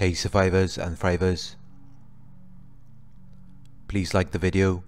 Hey survivors and thrivers, please like the video,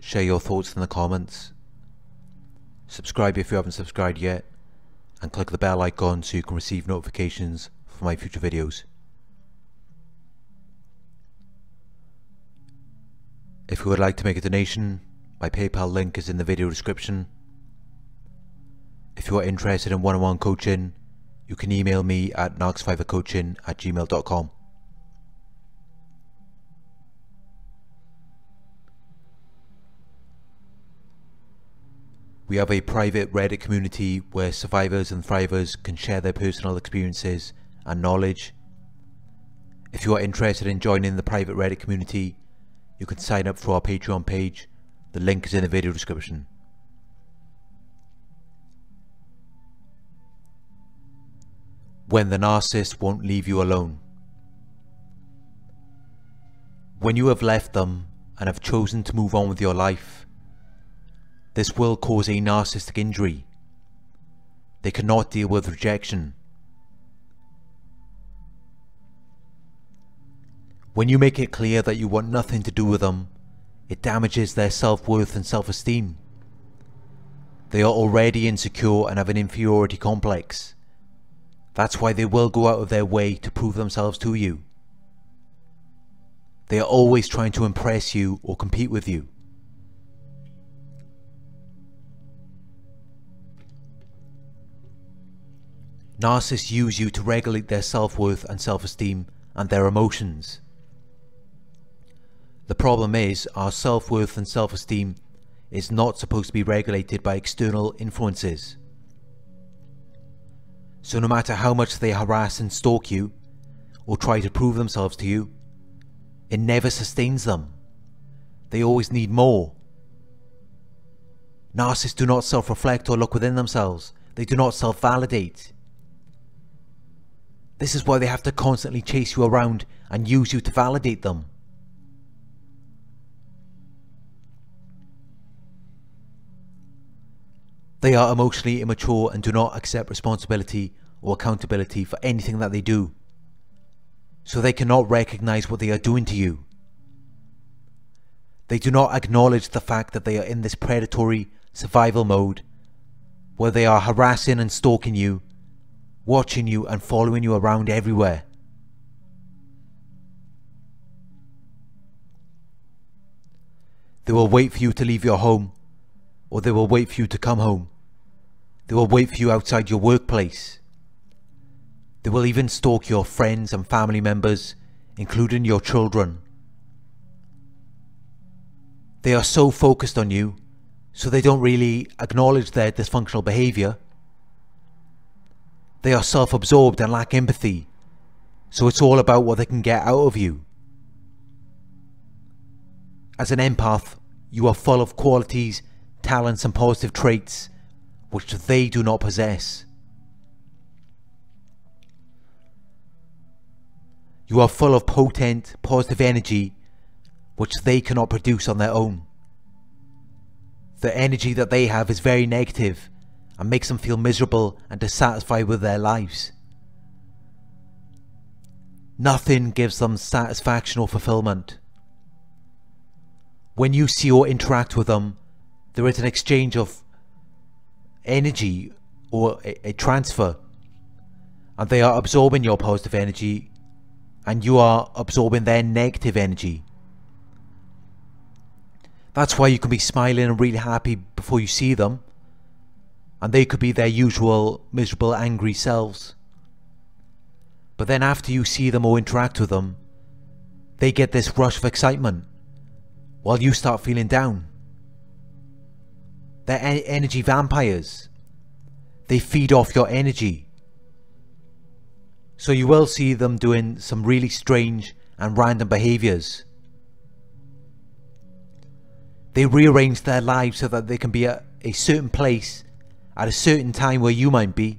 share your thoughts in the comments, subscribe if you haven't subscribed yet, and click the bell icon so you can receive notifications for my future videos. If you would like to make a donation, my PayPal link is in the video description. If you are interested in one-on-one coaching, you can email me at narcsurvivorcoaching@gmail.com. We have a private Reddit community where survivors and thrivers can share their personal experiences and knowledge. If you are interested in joining the private Reddit community, you can sign up for our Patreon page. The link is in the video description. When the narcissist won't leave you alone. When you have left them and have chosen to move on with your life, this will cause a narcissistic injury. They cannot deal with rejection. When you make it clear that you want nothing to do with them, it damages their self-worth and self-esteem. They are already insecure and have an inferiority complex. That's why they will go out of their way to prove themselves to you. They are always trying to impress you or compete with you. Narcissists use you to regulate their self-worth and self-esteem and their emotions. The problem is, our self-worth and self-esteem is not supposed to be regulated by external influences. So no matter how much they harass and stalk you, or try to prove themselves to you, it never sustains them. They always need more. Narcissists do not self-reflect or look within themselves. They do not self-validate. This is why they have to constantly chase you around and use you to validate them. They are emotionally immature and do not accept responsibility or accountability for anything that they do. So they cannot recognize what they are doing to you. They do not acknowledge the fact that they are in this predatory survival mode where they are harassing and stalking you, watching you and following you around everywhere. They will wait for you to leave your home, or they will wait for you to come home. They will wait for you outside your workplace. They will even stalk your friends and family members, including your children. They are so focused on you, so they don't really acknowledge their dysfunctional behavior. They are self-absorbed and lack empathy, so it's all about what they can get out of you. As an empath, you are full of qualities, talents and positive traits which they do not possess. You are full of potent, positive energy which they cannot produce on their own. The energy that they have is very negative and makes them feel miserable and dissatisfied with their lives. Nothing gives them satisfaction or fulfillment. When you see or interact with them, there is an exchange of energy or a transfer, and they are absorbing your positive energy and you are absorbing their negative energy. That's why you can be smiling and really happy before you see them, and they could be their usual miserable, angry selves. But then after you see them or interact with them, they get this rush of excitement while you start feeling down. They're energy vampires. They feed off your energy. So you will see them doing some really strange and random behaviors. They rearrange their lives so that they can be at a certain place at a certain time where you might be.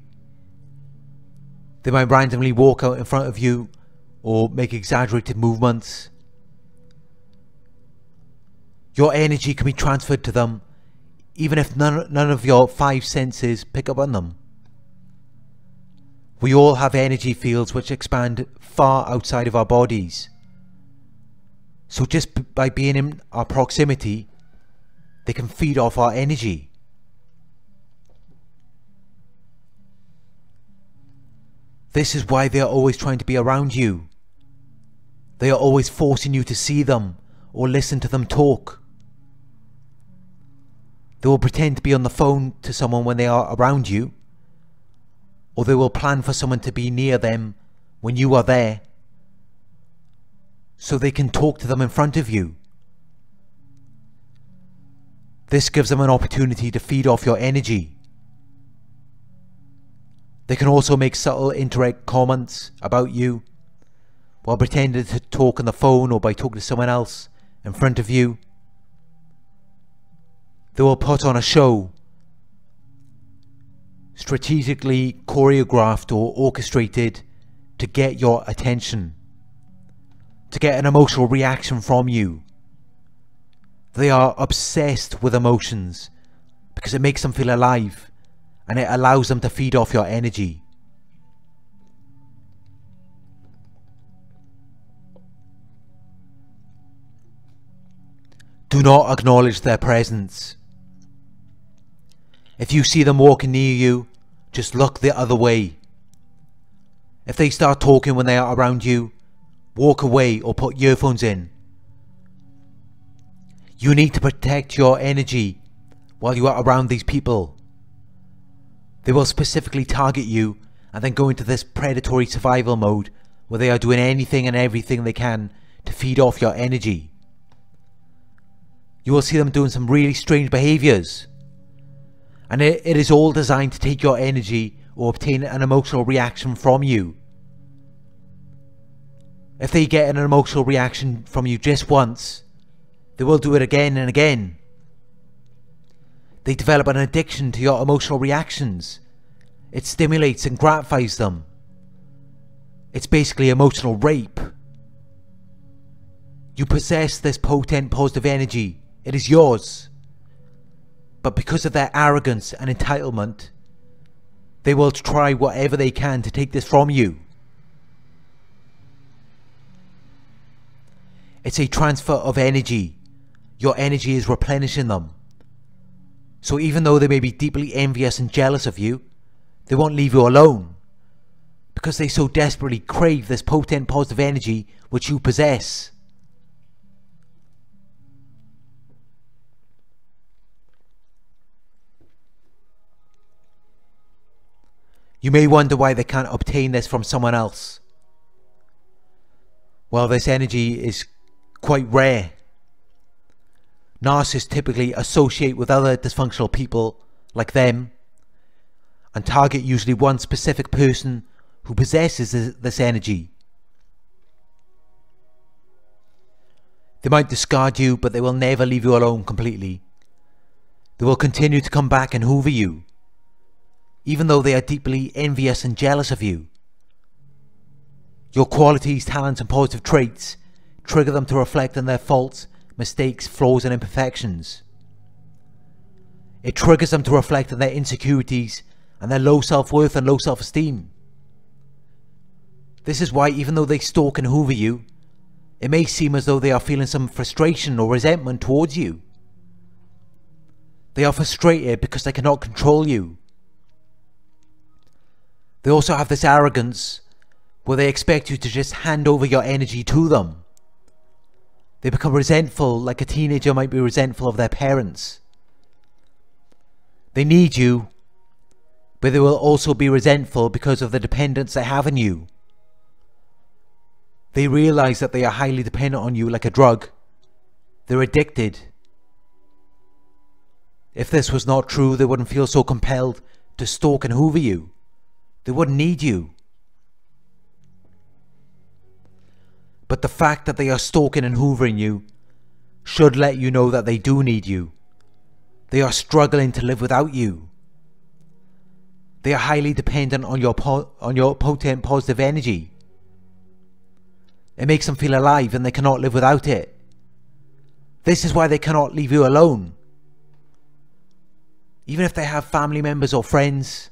They might randomly walk out in front of you or make exaggerated movements. Your energy can be transferred to them even if none of your 5 senses pick up on them. We all have energy fields which expand far outside of our bodies. So just by being in our proximity, they can feed off our energy. This is why they are always trying to be around you. They are always forcing you to see them or listen to them talk. They will pretend to be on the phone to someone when they are around you, or they will plan for someone to be near them when you are there, so they can talk to them in front of you. This gives them an opportunity to feed off your energy. They can also make subtle indirect comments about you while pretending to talk on the phone or by talking to someone else in front of you. They will put on a show, strategically choreographed or orchestrated to get your attention, to get an emotional reaction from you. They are obsessed with emotions because it makes them feel alive and it allows them to feed off your energy. Do not acknowledge their presence. If you see them walking near you, just look the other way. If they start talking when they are around you, walk away or put earphones in. You need to protect your energy while you are around these people. They will specifically target you and then go into this predatory survival mode where they are doing anything and everything they can to feed off your energy. You will see them doing some really strange behaviors. And it is all designed to take your energy or obtain an emotional reaction from you. If they get an emotional reaction from you just once, they will do it again and again. They develop an addiction to your emotional reactions. It stimulates and gratifies them. It's basically emotional rape. You possess this potent positive energy. It is yours. But because of their arrogance and entitlement, they will try whatever they can to take this from you. It's a transfer of energy. Your energy is replenishing them. So even though they may be deeply envious and jealous of you, they won't leave you alone, because they so desperately crave this potent positive energy which you possess. You may wonder why they can't obtain this from someone else. Well, this energy is quite rare. Narcissists typically associate with other dysfunctional people like them and target usually one specific person who possesses this energy. They might discard you, but they will never leave you alone completely. They will continue to come back and hoover you, even though they are deeply envious and jealous of you. Your qualities, talents and positive traits trigger them to reflect on their faults, mistakes, flaws and imperfections. It triggers them to reflect on their insecurities and their low self-worth and low self-esteem. This is why, even though they stalk and hoover you, it may seem as though they are feeling some frustration or resentment towards you. They are frustrated because they cannot control you. They also have this arrogance where they expect you to just hand over your energy to them. They become resentful, like a teenager might be resentful of their parents. They need you, but they will also be resentful because of the dependence they have on you. They realize that they are highly dependent on you, like a drug. They're addicted. If this was not true, they wouldn't feel so compelled to stalk and hoover you. They wouldn't need you. But the fact that they are stalking and hoovering you should let you know that they do need you. They are struggling to live without you. They are highly dependent on your potent positive energy. It makes them feel alive and they cannot live without it. This is why they cannot leave you alone. Even if they have family members or friends,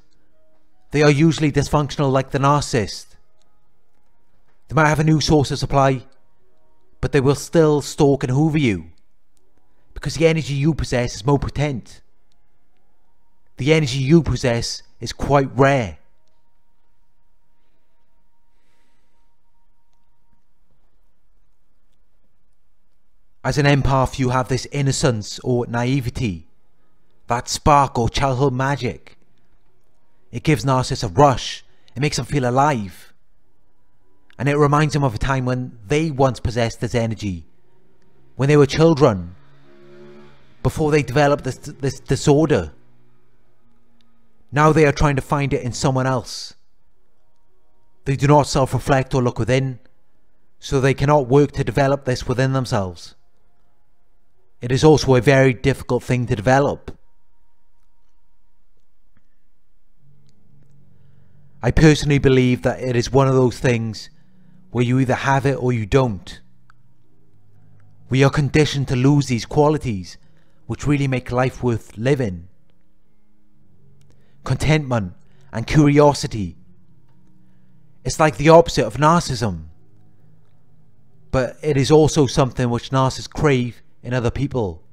They are usually dysfunctional, like the narcissist. They might have a new source of supply, but they will still stalk and hoover you, because the energy you possess is more potent. The energy you possess is quite rare. As an empath, you have this innocence or naivety, that spark or childhood magic. It gives narcissists a rush, it makes them feel alive. And it reminds them of a time when they once possessed this energy, when they were children, before they developed this disorder. Now they are trying to find it in someone else. They do not self-reflect or look within, so they cannot work to develop this within themselves. It is also a very difficult thing to develop. I personally believe that it is one of those things where you either have it or you don't. We are conditioned to lose these qualities, which really make life worth living. Contentment and curiosity. It's like the opposite of narcissism, but it is also something which narcissists crave in other people.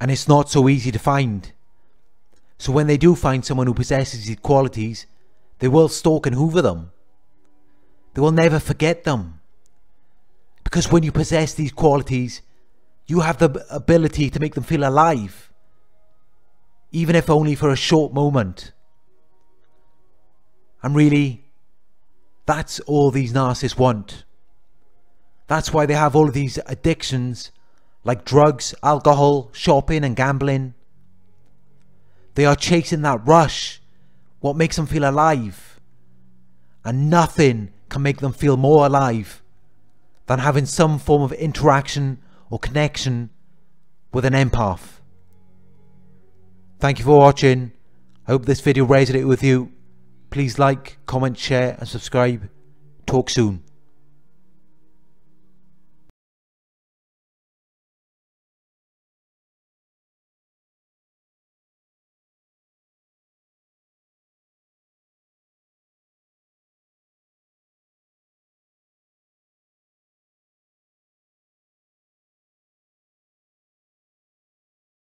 And it's not so easy to find. So when they do find someone who possesses these qualities, they will stalk and hoover them. They will never forget them. Because when you possess these qualities, you have the ability to make them feel alive, even if only for a short moment. And really, that's all these narcissists want. That's why they have all of these addictions, like drugs, alcohol, shopping and gambling. They are chasing that rush, what makes them feel alive. And nothing can make them feel more alive than having some form of interaction or connection with an empath. Thank you for watching. I hope this video resonated with you. Please like, comment, share and subscribe. Talk soon.